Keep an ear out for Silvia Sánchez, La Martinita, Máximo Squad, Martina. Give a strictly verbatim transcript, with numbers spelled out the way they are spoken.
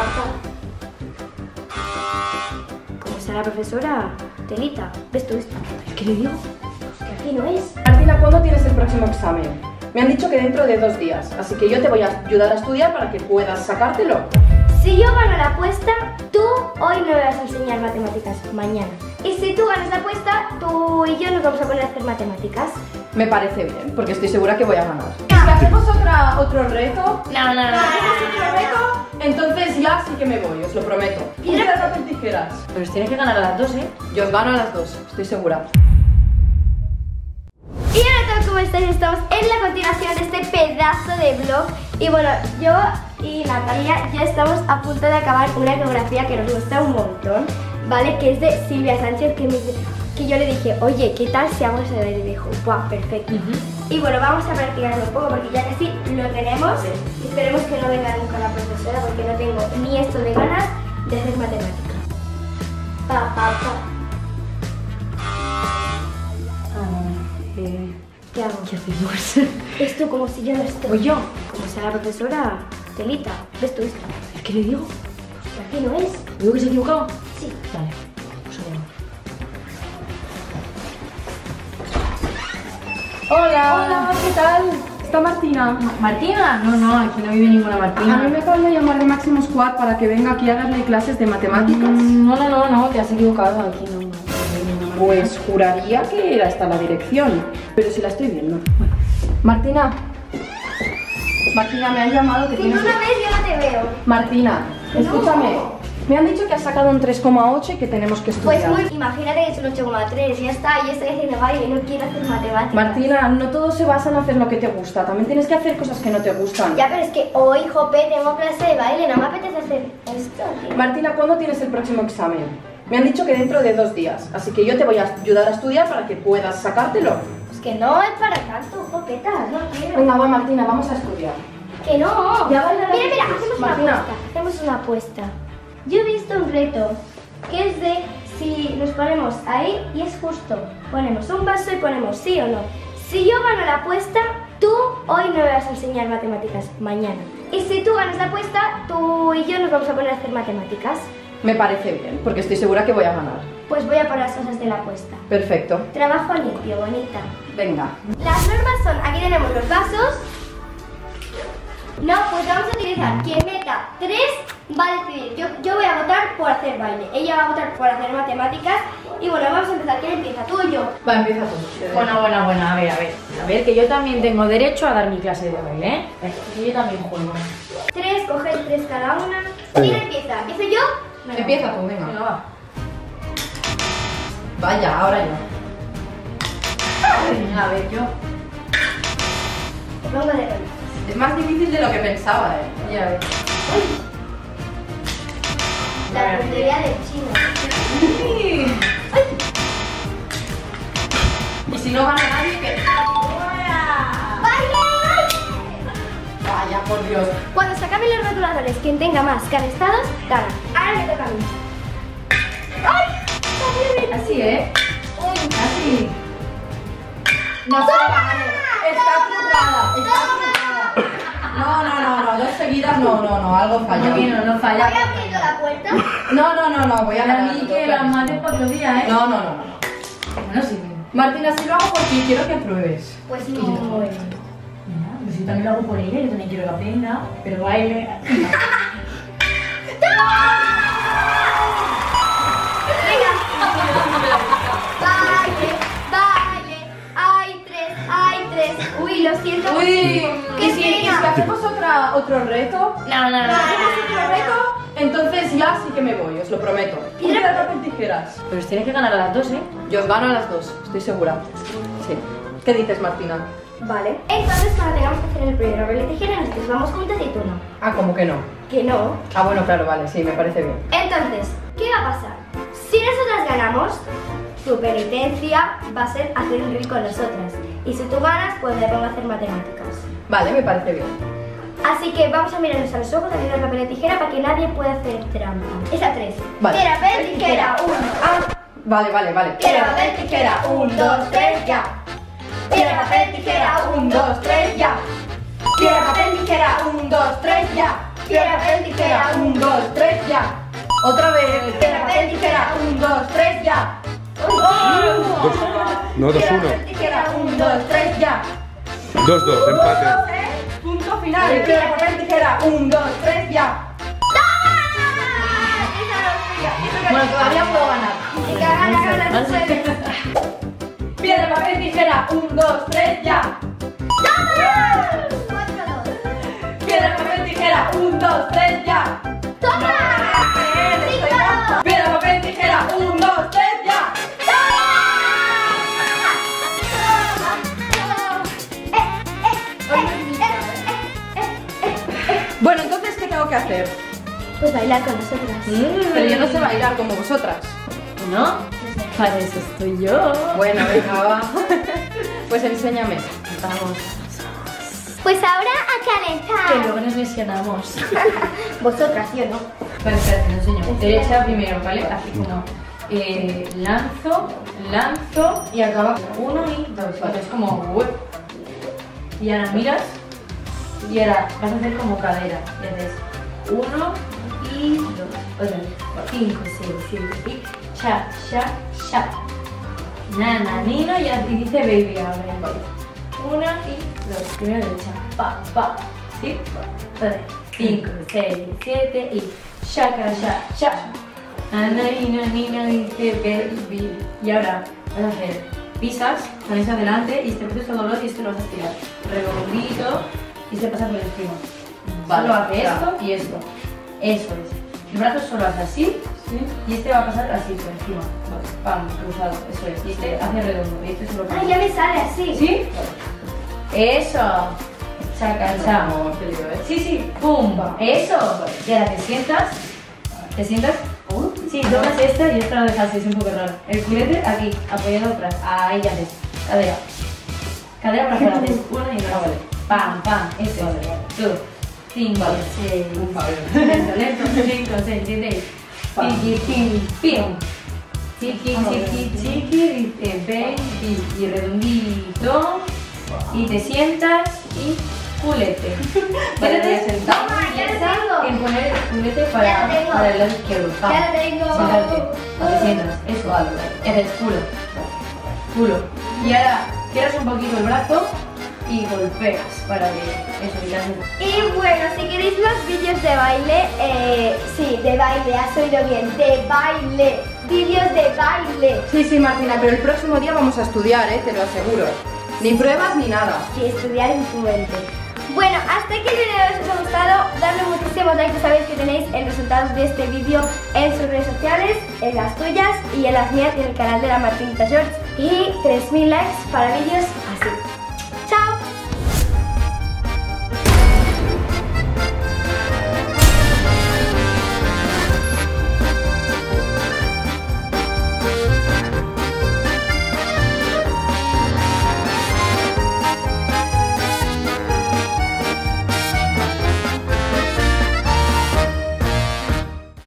trabajo. ¿Cómo está la profesora? Telita, ¿ves tú esto? ¿Qué le digo? Pues que aquí no es. Martina, ¿cuándo tienes el próximo examen? Me han dicho que dentro de dos días, así que yo te voy a ayudar a estudiar para que puedas sacártelo. Si yo gano la apuesta, tú hoy no me vas a enseñar matemáticas, mañana. Y si tú ganas la apuesta, tú y yo nos vamos a poner a hacer matemáticas. Me parece bien, porque estoy segura que voy a ganar. Si hacemos otra, otro reto, no, no, no. hacemos otro reto, entonces ya sí que me voy, os lo prometo. Piedra, papel, tijeras. Pero os tienes que ganar a las dos, ¿eh? Yo os gano a las dos, estoy segura. Y hola a todos, ¿cómo estáis? Estamos en la continuación de este pedazo de vlog. Y bueno, yo y Natalia ya estamos a punto de acabar una etnografía que nos gusta un montón, ¿vale? Que es de Silvia Sánchez, que me dice, que yo le dije, oye, ¿qué tal si vamos a ver? Y dijo, ¡buah, perfecto! Uh-huh. Y bueno, vamos a practicarlo un poco porque ya casi lo tenemos. Sí. Esperemos que no venga nunca la profesora porque no tengo ni esto de ganas de hacer matemáticas. Pa, pa, pa. Ah, eh. ¿Qué hago? ¿Qué hacemos? Esto como si yo no estoy. ¿O yo? Como sea la profesora, Telita, ¿ves tú esto? ¿Qué le digo? Pues que aquí no es. ¿Digo que se ha equivocado? Sí. Vale, pues a ver. Hola. Hola, ¿qué tal? ¿Está Martina? ¿Martina? No, no, aquí no vive ninguna Martina. A mí me acaban de llamar de Máximo Squad para que venga aquí a darle clases de matemáticas. Mm, no, no, no, no, te has equivocado, aquí no, no, no, no. Pues juraría que era esta la dirección, pero si la estoy viendo. Bueno. Martina, Martina, me has llamado que si tienes... Si no me ves, yo no te veo. Martina, escúchame. No. Me han dicho que has sacado un tres coma ocho y que tenemos que estudiar. Pues muy, imagínate que es un ocho coma tres, ya está, yo estoy haciendo baile y no quiero hacer matemáticas. Martina, no todo se basa en hacer lo que te gusta, también tienes que hacer cosas que no te gustan. Ya, pero es que hoy, jope, tengo clase de baile, no me apetece hacer esto, tío. Martina, ¿cuándo tienes el próximo examen? Me han dicho que dentro de dos días, así que yo te voy a ayudar a estudiar para que puedas sacártelo. Pues que no es para tanto, jopeta, no quiero. Venga, va Martina, vamos a estudiar. Que no, ya bailarás. Mira, mira, hacemos Martina. una apuesta, hacemos una apuesta. Yo he visto un reto, que es de si nos ponemos ahí y es justo. Ponemos un vaso y ponemos sí o no. Si yo gano la apuesta, tú hoy no me vas a enseñar matemáticas, mañana. Y si tú ganas la apuesta, tú y yo nos vamos a poner a hacer matemáticas. Me parece bien, porque estoy segura que voy a ganar. Pues voy a por las cosas de la apuesta. Perfecto. Trabajo limpio, bonita. Venga. Las normas son, aquí tenemos los vasos. No, pues vamos a utilizar quien meta tres... Va a decidir, yo, yo voy a votar por hacer baile, ella va a votar por hacer matemáticas. Y bueno, vamos a empezar, ¿quién empieza? ¿Tú o yo? Va, empieza tú. Bueno, bueno, bueno, a ver, a ver A ver, que yo también tengo derecho a dar mi clase de baile, ¿eh? Que yo también juego. Tres, coged tres cada una. ¿Quién empieza? ¿Empiezo yo? No, empieza tú, venga. Venga, va. Vaya, ahora yo. A ver, yo vamos a ver. Es más difícil de lo que pensaba, ¿eh? Ya ves. La tontería del chino. Sí. Y si no gana nadie, que... ¡Vaya! ¡Vaya, por Dios! Cuando se acaben los rotuladores, quien tenga más canestados, gana. Ahora me toca a mí. ¡Ay! Así, ¿eh? Así. ¡No! ¡Está frustrada! ¡Está frustrada! No, no, no, no, dos seguidas no, no, no, algo falló. Aquí no, no falla. ¿Voy abriendo la puerta? No, no, no, no, voy a ganar. A mí que las mates para otro día, ¿eh? No, no, no, no. Bueno, sí. Martina, si lo hago por ti, quiero que pruebes. Pues no. Yo, eh, pues yo también lo hago por ella, yo también quiero que aprenda, pero baile. Uy, lo siento. Uy, ¿y si, ¿y si hacemos otra, otro reto? No, no, no. hacemos otro reto, entonces ya sí que me voy, os lo prometo. Piedra, papel, tijeras. Pero os tienes que ganar a las dos, ¿eh? Yo os gano a las dos, estoy segura. Sí. ¿Qué dices, Martina? Vale. Entonces, cuando tengamos que hacer el primero papel y tijeras, nos vamos juntas y tú no. Ah, ¿cómo que no? Que no. Ah, bueno, claro, vale, sí, me parece bien. Entonces, ¿qué va a pasar? Si nosotras ganamos, tu penitencia va a ser hacer un rico con nosotras. Y si tú ganas, pues me pongo a hacer matemáticas. Vale, me parece bien. Así que vamos a mirarnos a los ojos, a tirar el papel y tijera para que nadie pueda hacer trampa. Es a tres. Vale. Piedra, papel, tijera, uno. Ah. Vale, vale, vale. Piedra, papel, tijera, un, dos, tres, ya. Piedra, papel, tijera, un, dos, tres, ya. Piedra, papel, tijera, un, dos, tres, ya. Piedra, papel, tijera, un, dos, tres. Otra vez. Papel, tijera. Un, dos, tres, ya. Dos. No, dos, uno. Tijera. Un, dos, tres, ya. Dos, dos, empate. Punto final. Papel, tijera. Un, dos, tres, ya. Bueno, todavía puedo ganar. Piedra, papel, tijera. Un, dos, tres, ya. Piedra, papel, tijera. Un, dos, tres, ya. Piedra, papel, tijera. Un, dos, tres, ya. Bueno, entonces, ¿qué tengo que hacer? Pues bailar con vosotras. Mm, pero yo no sé bailar como vosotras. ¿No? Para eso estoy yo. Bueno, venga, va. Pues enséñame. Vamos. Pues ahora a calentar. Que luego nos lesionamos. Vosotras, yo no. Vale, espérate, te enseño. Derecha primero, ¿vale? Así no. Eh, lanzo, lanzo y acaba con uno y dos. Vale, es como web. Y ahora miras. Y ahora vas a hacer como cadera. Y haces uno. Y dos, otra vez, cinco, seis, siete, y cha, cha, cha. Nana, nino, y así dice baby ahora. Una y dos, primero derecha, pa, pa, sí, otra, cinco, seis, siete, y cha, cha, cha. Nana, nino, nino, dice baby. Y ahora vas a hacer pisas, pones adelante, y te metes a dolor y esto lo vas a tirar. Redondito, y se pasa por encima. Vale, solo hace esto y esto. Eso es. El brazo solo hace así, ¿sí? Y este va a pasar así por encima. Pam, cruzado. Eso es. Y este hace redondo. Y este solo pasa. Ah, ya me sale así. ¿Sí? Eso. Chaca, chaca. Sí, sí. Pumba. Eso. Y ahora te sientas. ¿Te sientas? Sí, tomas esta y esta la dejas así. Es un poco raro. El culete aquí, apoyado atrás. Ahí ya ves. Cadera. Cadera para afuera. Una y otra. Vale. Pam, pam. Este. Todo. cinco, seis, lento, lento, cinco, seis, siete, chiqui, pim, pim, chiqui, chiqui, chiqui, dice ven, y redondito, y te sientas, y culete. Vale, te sentas, y poner el culete para, para el lado izquierdo. Ya lo tengo. Sentarte, te sientas, eso, algo, eres culo, culo. Y ahora, cierras un poquito el brazo, y golpeas para que eso. Y bueno, si queréis más vídeos de baile, eh, sí, de baile, has oído bien, de baile, vídeos de baile. Sí, sí, Martina, pero el próximo día vamos a estudiar, eh, te lo aseguro. Ni pruebas ni nada. Sí, estudiar en fuente. Bueno, hasta aquí el video, os ha gustado. Dadle muchísimos likes, sabéis que tenéis el resultado de este vídeo en sus redes sociales, en las tuyas y en las mías y en el canal de La Martinita Shorts. Y tres mil likes para vídeos así.